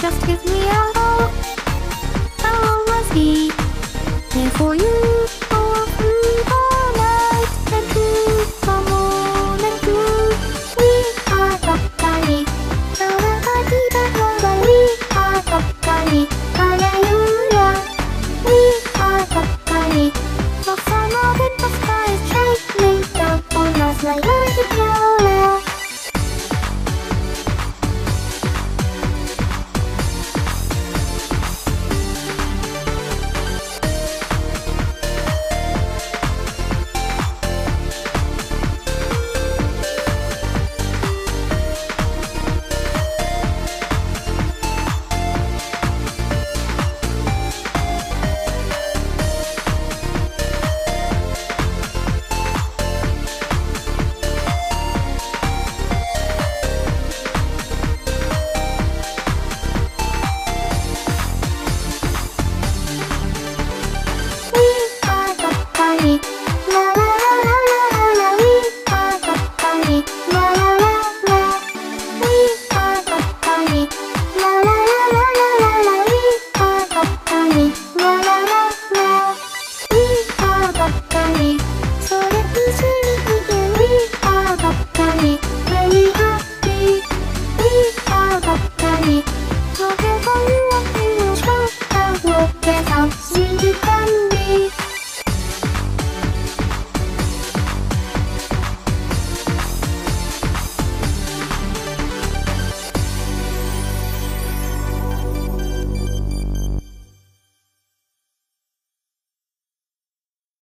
Just give me a hope, I'll always be there for you.